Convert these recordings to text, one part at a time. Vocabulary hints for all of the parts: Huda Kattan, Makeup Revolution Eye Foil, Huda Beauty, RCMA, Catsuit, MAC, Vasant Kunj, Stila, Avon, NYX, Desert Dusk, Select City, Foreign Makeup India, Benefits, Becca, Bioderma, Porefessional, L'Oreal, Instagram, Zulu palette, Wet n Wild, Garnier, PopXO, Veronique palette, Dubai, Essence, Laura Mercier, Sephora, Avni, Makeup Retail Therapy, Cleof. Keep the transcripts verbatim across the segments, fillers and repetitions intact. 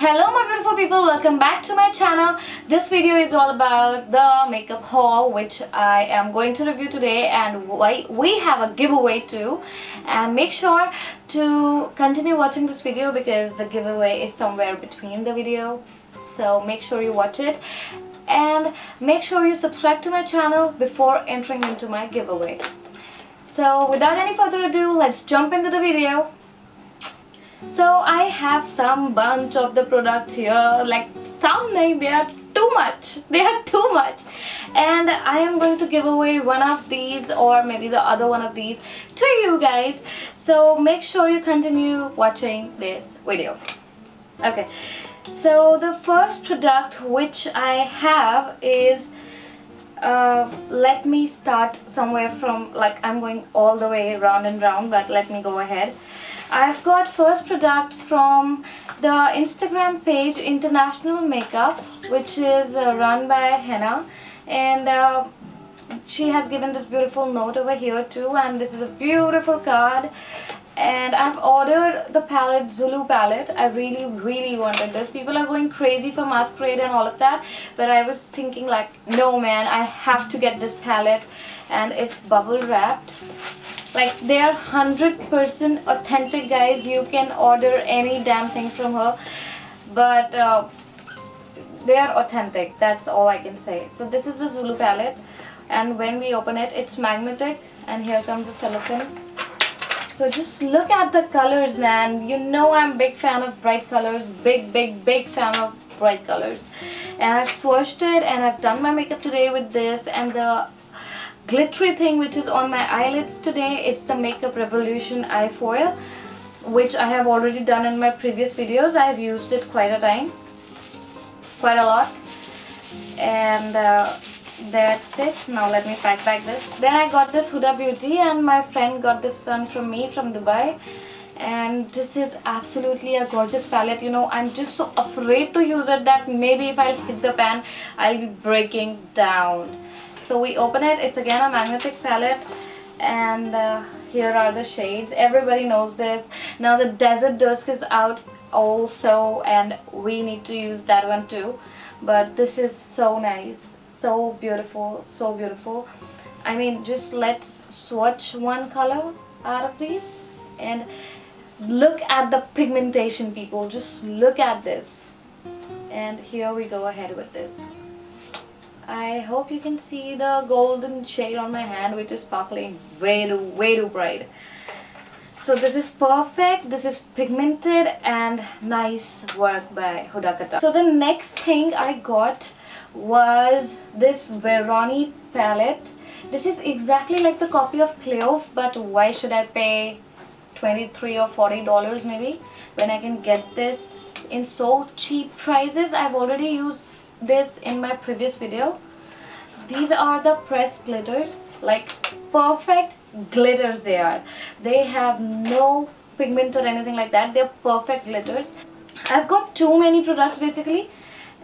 Hello my beautiful people, welcome back to my channel. This video is all about the makeup haul which I am going to review today, and we have a giveaway too, and make sure to continue watching this video because the giveaway is somewhere between the video, so make sure you watch it and make sure you subscribe to my channel before entering into my giveaway. So without any further ado, let's jump into the video. So I have some bunch of the products here, like some name, they are too much, they are too much, and I am going to give away one of these or maybe the other one of these to you guys, so make sure you continue watching this video. Okay, so the first product which I have is uh, let me start somewhere from, like I'm going all the way round and round, but let me go ahead. I've got first product from the Instagram page International Makeup, which is uh, run by Henna, and uh, she has given this beautiful note over here too, and this is a beautiful card, and I've ordered the palette Zulu palette. I really really wanted this. People are going crazy for masquerade and all of that, but I was thinking like no man, I have to get this palette, and it's bubble wrapped. Like they are one hundred percent authentic guys, you can order any damn thing from her, but uh, they are authentic, that's all I can say. So this is the Zulu palette, and when we open it, it's magnetic, and here comes the silicone. So just look at the colors man, you know I'm a big fan of bright colors, big big big fan of bright colors, and I've swatched it and I've done my makeup today with this, and the glittery thing which is on my eyelids today, it's the Makeup Revolution Eye Foil, which I have already done in my previous videos. I have used it quite a time, quite a lot, and uh, that's it. Now let me pack back this. Then I got this Huda Beauty, and my friend got this one from me from Dubai, and this is absolutely a gorgeous palette. You know, I'm just so afraid to use it that maybe if I hit the pan I'll be breaking down. So we open it, it's again a magnetic palette, and uh, here are the shades. Everybody knows this. Now the Desert Dusk is out also, and we need to use that one too. But this is so nice, so beautiful, so beautiful. I mean, just let's swatch one color out of these, and look at the pigmentation people, just look at this. And here we go ahead with this. I hope you can see the golden shade on my hand, which is sparkling way too, way too bright. So this is perfect, this is pigmented, and nice work by Huda Kattan. So the next thing I got was this Veronique palette. This is exactly like the copy of Cleof, but why should I pay twenty-three or forty dollars maybe when I can get this in so cheap prices? I've already used this in my previous video. These are the pressed glitters, like perfect glitters they are. They have no pigment or anything like that, they're perfect glitters. I've got too many products basically,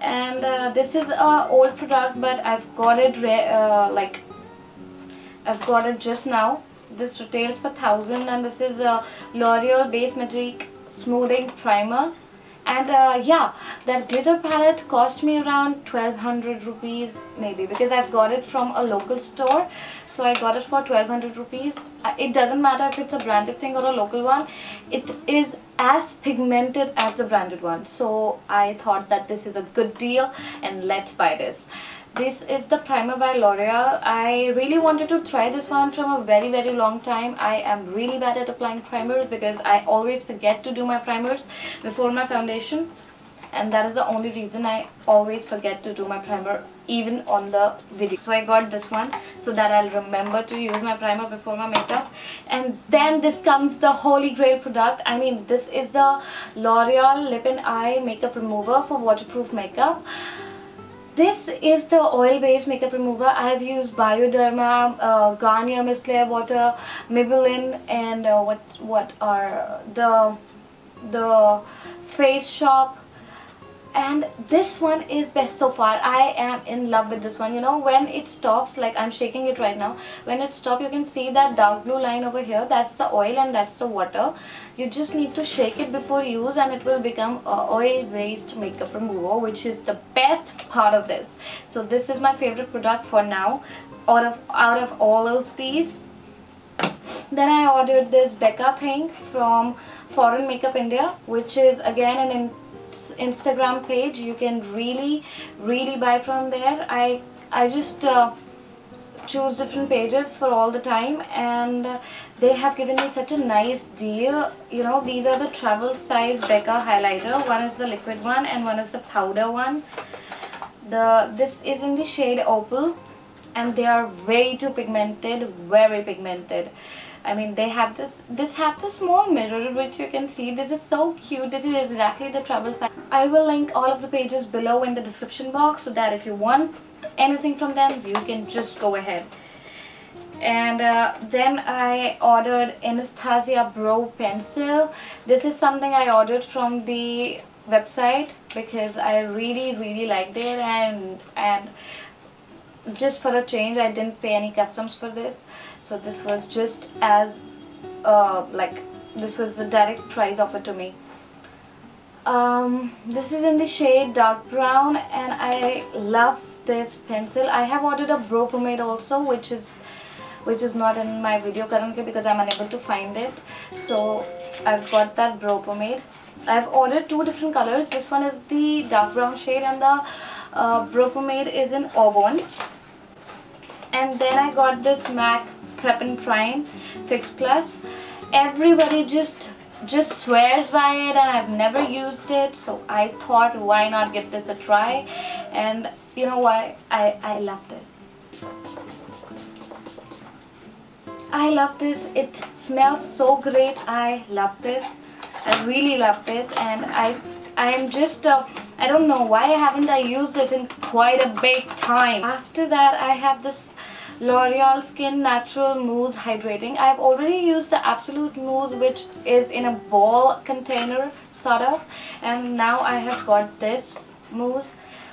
and uh, this is a old product, but I've got it uh, like I've got it just now. This retails for thousand, and this is a L'Oreal Base Magique smoothing primer. And uh, yeah, that glitter palette cost me around twelve hundred rupees maybe, because I've got it from a local store, so I got it for twelve hundred rupees. It doesn't matter if it's a branded thing or a local one, it is as pigmented as the branded one, so I thought that this is a good deal and let's buy this. This is the primer by L'Oreal. I really wanted to try this one from a very very long time. I am really bad at applying primers because I always forget to do my primers before my foundations, and that is the only reason I always forget to do my primer even on the video. So I got this one so that I'll remember to use my primer before my makeup. And then this comes the holy grail product. I mean, this is the L'Oreal Lip and Eye Makeup Remover for waterproof makeup. This is the oil-based makeup remover. I have used Bioderma, uh, Garnier micellar water, Maybelline, and uh, what what are the the Face Shop and this one is best so far. I am in love with this one. You know, when it stops, like I'm shaking it right now, when it stops you can see that dark blue line over here, that's the oil and that's the water. You just need to shake it before use and it will become uh, oil-based makeup remover, which is the best part of this. So this is my favorite product for now out of, out of all of these. Then I ordered this Becca thing from Foreign Makeup India, which is again an in Instagram page. You can really really buy from there. I, I just uh, choose different pages for all the time, and uh, they have given me such a nice deal. You know, these are the travel size Becca highlighter. One is the liquid one and one is the powder one. The this is in the shade Opal, and they are way too pigmented, very pigmented. I mean, they have this this have this small mirror which you can see. This is so cute. This is exactly the travel size. I will link all of the pages below in the description box, so that if you want anything from them you can just go ahead. And uh, then I ordered Anastasia Brow Pencil. This is something I ordered from the website because I really really liked it, and and just for a change I didn't pay any customs for this. So this was just as uh, like this was the direct price offered to me. Um, this is in the shade dark brown, and I love this pencil. I have ordered a brow pomade also, which is which is not in my video currently because I'm unable to find it. So I've got that brow pomade. I've ordered two different colors. This one is the dark brown shade and the uh, brow pomade is in Avon. And then I got this MAC Prep and Prime Fix Plus. Everybody just just swears by it, and I've never used it, so I thought why not give this a try. And you know why? I, I love this. I love this. It smells so great. I love this. I really love this, and I I'm just uh, I don't know why haven't I used this in quite a big time. After that I have this L'Oreal Skin Natural Mousse Hydrating. I've already used the Absolute Mousse, which is in a ball container sort of, and now I have got this mousse,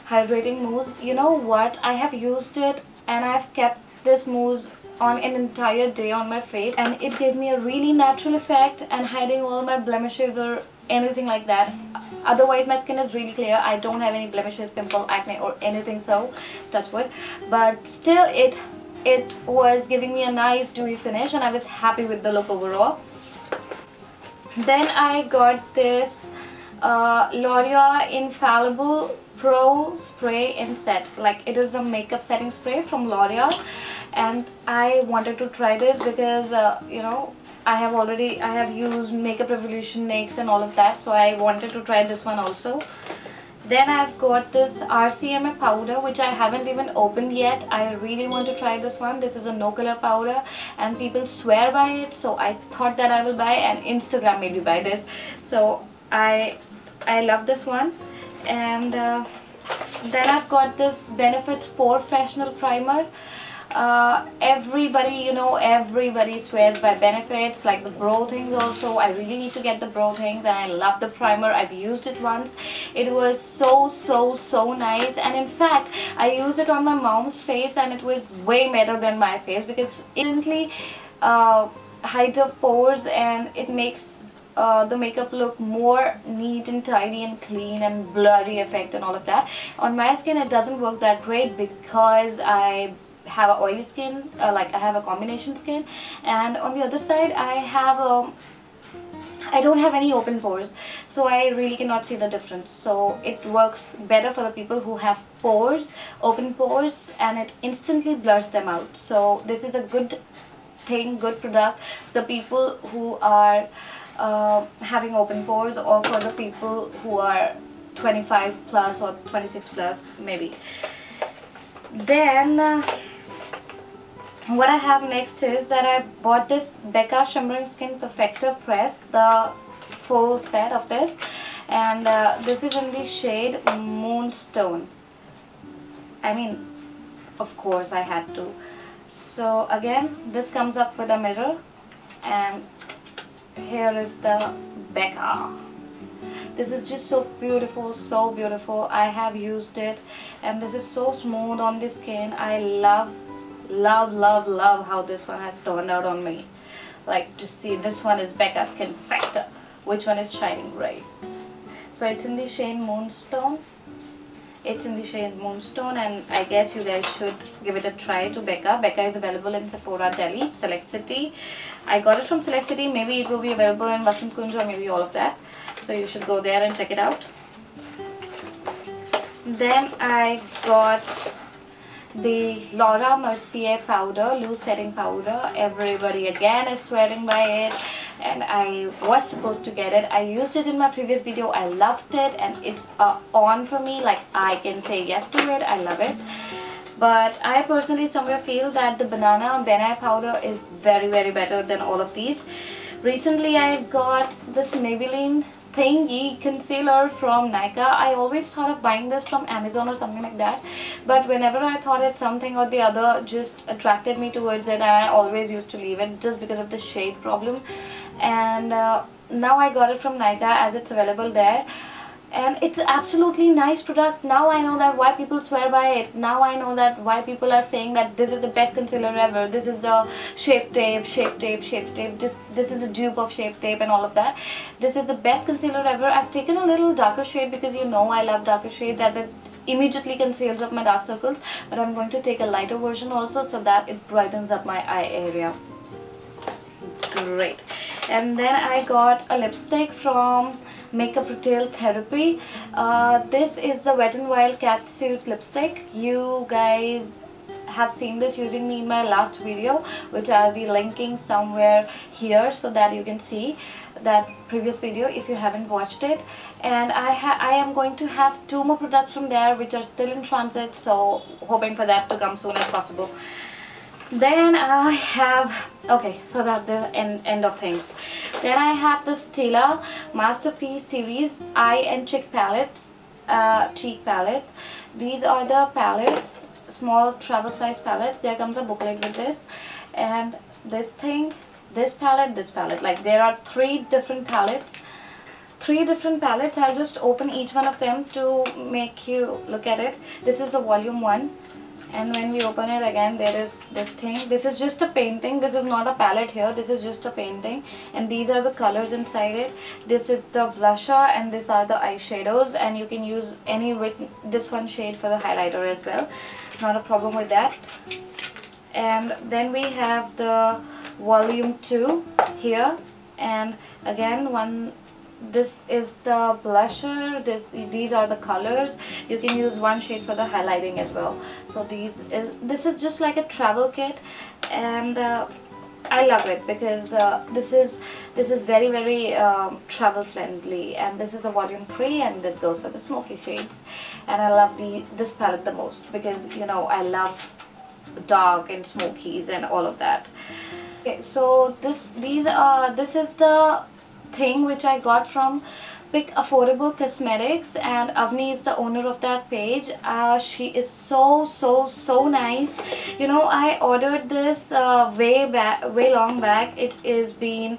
hydrating mousse. You know what? I have used it and I've kept this mousse on an entire day on my face, and it gave me a really natural effect and hiding all my blemishes or anything like that. Otherwise my skin is really clear. I don't have any blemishes, pimple, acne or anything, so touch wood. But still it it was giving me a nice dewy finish, and I was happy with the look overall. Then I got this uh, L'Oreal Infallible Pro Spray and Set. Like, it is a makeup setting spray from L'Oreal, and I wanted to try this because uh, you know, I have already I have used Makeup Revolution N Y X and all of that, so I wanted to try this one also. Then I've got this R C M A powder, which I haven't even opened yet. I really want to try this one. This is a no color powder and people swear by it, so I thought that I will buy, and Instagram made me buy this. So I I love this one. And uh, then I've got this Benefits Porefessional Primer. Uh, everybody, you know, everybody swears by Benefits, like the brow things also. I really need to get the brow things, and I love the primer. I've used it once. It was so so so nice, and in fact I used it on my mom's face and it was way better than my face because it instantly uh, hides the pores, and it makes Uh, the makeup look more neat and tidy and clean, and blurry effect and all of that. On my skin it doesn't work that great because I have a oily skin, uh, like I have a combination skin, and on the other side I have a I don't have any open pores, so I really cannot see the difference. So it works better for the people who have pores, open pores, and it instantly blurs them out. So this is a good thing, good product for the people who are Uh, having open pores, or for the people who are twenty-five plus or twenty-six plus maybe. Then uh, what I have next is that I bought this Becca Shimmering Skin Perfector Press, the full set of this, and uh, this is in the shade Moonstone. I mean, of course I had to. So again, this comes up with a mirror, and here is the Becca. This is just so beautiful, so beautiful. I have used it and this is so smooth on the skin. I love, love, love, love how this one has turned out on me. Like, just see, this one is Becca Skin Factor. Which one is shining right? So it's in the shade Moonstone. It's in the shade Moonstone, and I guess you guys should give it a try to Becca. Becca is available in Sephora Delhi, Select City. I got it from Select City. Maybe it will be available in Vasant Kunj or maybe all of that. So you should go there and check it out. Then I got the Laura Mercier powder, loose setting powder. Everybody again is swearing by it, and I was supposed to get it. I used it in my previous video. I loved it, and it's uh, on for me. Like, I can say yes to it. I love it. But I personally somewhere feel that the banana banana powder is very very better than all of these. Recently I got this Maybelline thingy concealer from Nykaa. I always thought of buying this from Amazon or something like that, but whenever I thought it, something or the other just attracted me towards it, and I always used to leave it just because of the shade problem. And uh, now I got it from Nykaa as it's available there, and it's absolutely nice product. Now I know that why people swear by it. Now I know that why people are saying that this is the best concealer ever, this is the Shape Tape, Shape Tape, Shape Tape, just this is a dupe of Shape Tape and all of that. This is the best concealer ever. I've taken a little darker shade because you know I love darker shade, that it immediately conceals up my dark circles, but I'm going to take a lighter version also so that it brightens up my eye area. Great. And then I got a lipstick from Makeup Retail Therapy. Uh, this is the Wet n Wild Catsuit lipstick. You guys have seen this using me in my last video, which I'll be linking somewhere here so that you can see that previous video if you haven't watched it. And I, ha I am going to have two more products from there which are still in transit, so hoping for that to come soon as possible. Then I have, okay, so that's the end, end of things. Then I have the Stila Masterpiece Series Eye and Cheek Palettes, uh, Cheek Palette. These are the palettes, small travel size palettes. There comes a booklet with this. And this thing, this palette, this palette. Like, there are three different palettes. Three different palettes. I'll just open each one of them to make you look at it. This is the volume one. And when we open it again, there is this thing. This is just a painting. This is not a palette here. This is just a painting. And these are the colors inside it. This is the blusher and these are the eyeshadows. And you can use any with this one shade for the highlighter as well. Not a problem with that. And then we have the volume two here. And again, one... this is the blusher. This, these are the colors. You can use one shade for the highlighting as well. So these is, this is just like a travel kit, and uh, I love it because uh, this is this is very very um, travel friendly. And this is the volume three, and it goes for the smoky shades. And I love the this palette the most because you know I love dark and smokies and all of that. Okay, so this these are this is the thing which I got from Pick Affordable Cosmetics, and Avni is the owner of that page. Uh, she is so so so nice. You know, I ordered this uh, way back, way long back. It is been,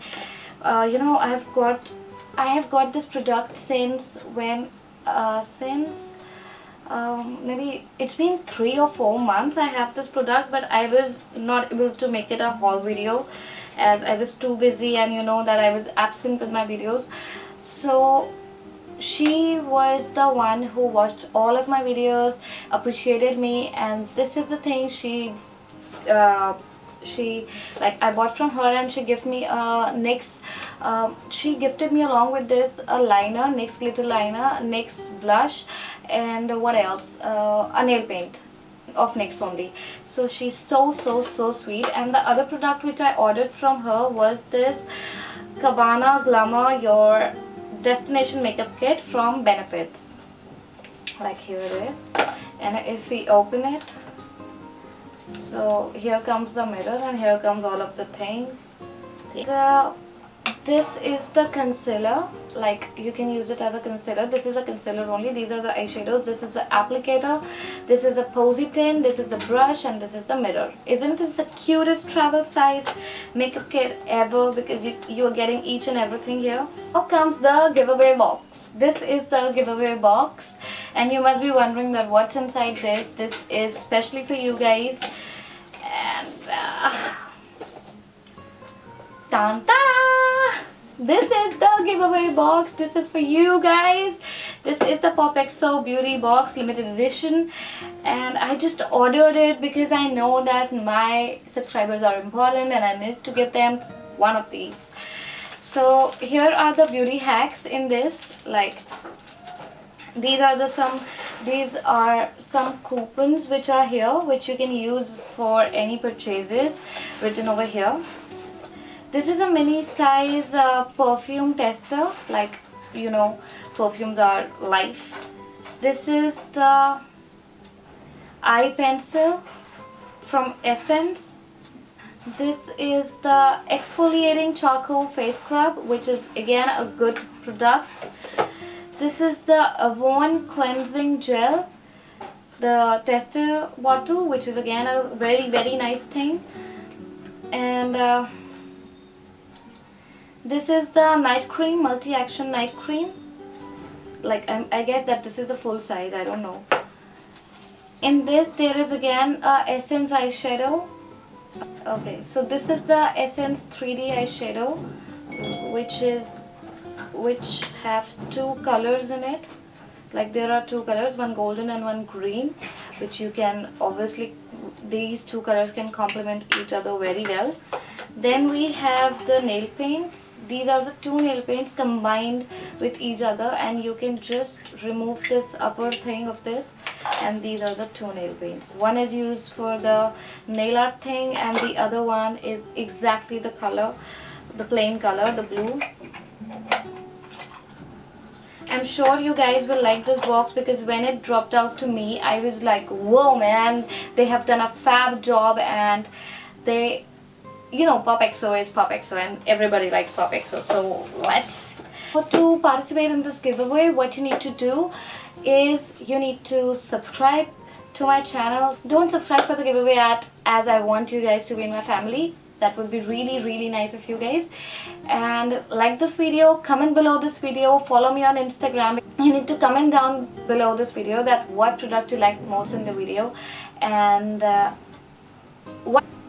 uh, you know, I've got, I have got this product since when, uh, since um, maybe it's been three or four months. I have this product, but I was not able to make it a haul video, as I was too busy, and you know that I was absent with my videos. So she was the one who watched all of my videos, appreciated me, and this is the thing she uh, she like I bought from her, and she gave me a uh, N Y X um, she gifted me along with this a liner, N Y X glitter liner, N Y X blush, and what else, uh, a nail paint of N Y X only. So she's so so so sweet. And the other product which I ordered from her was this Cabana Glamour Your Destination Makeup Kit from Benefits. Like, here it is, and if we open it, so here comes the mirror and here comes all of the things. The This is the concealer, like you can use it as a concealer. This is a concealer only. These are the eyeshadows. This is the applicator. This is a posy tin. This is the brush, and this is the mirror. Isn't this the cutest travel size makeup kit ever? Because you, you are getting each and everything here. Now comes the giveaway box. This is the giveaway box, and you must be wondering that what's inside this. This is specially for you guys. And uh, tan tan. This is the giveaway box. This is for you guys. This is the PopXO Beauty Box Limited Edition, and I just ordered it because I know that my subscribers are important and I need to get them one of these. So here are the beauty hacks in this. Like these are the some these are some coupons which are here, which you can use for any purchases written over here. This is a mini size uh, perfume tester, like you know, perfumes are life. This is the eye pencil from Essence. This is the exfoliating charcoal face scrub, which is again a good product. This is the Avon cleansing gel, the tester bottle, which is again a very very nice thing. And uh, this is the night cream, multi-action night cream. Like I'm, I guess that this is a full size, I don't know. In this there is again a Essence eyeshadow. Okay, so this is the Essence three D eyeshadow, which is which have two colors in it. Like there are two colors, one golden and one green, which you can obviously, these two colors can complement each other very well. Then we have the nail paints. These are the two nail paints combined with each other, and you can just remove this upper thing of this, and these are the two nail paints. One is used for the nail art thing and the other one is exactly the color, the plain color, the blue. I'm sure you guys will like this box because when it dropped out to me, I was like, whoa man, they have done a fab job. And they, you know, PopXO is PopXO and everybody likes PopXO, so let's. So to participate in this giveaway, what you need to do is you need to subscribe to my channel. Don't subscribe for the giveaway ad, as I want you guys to be in my family. That would be really really nice of you guys. And like this video, comment below this video, follow me on Instagram. You need to comment down below this video that what product you like most in the video. And uh, what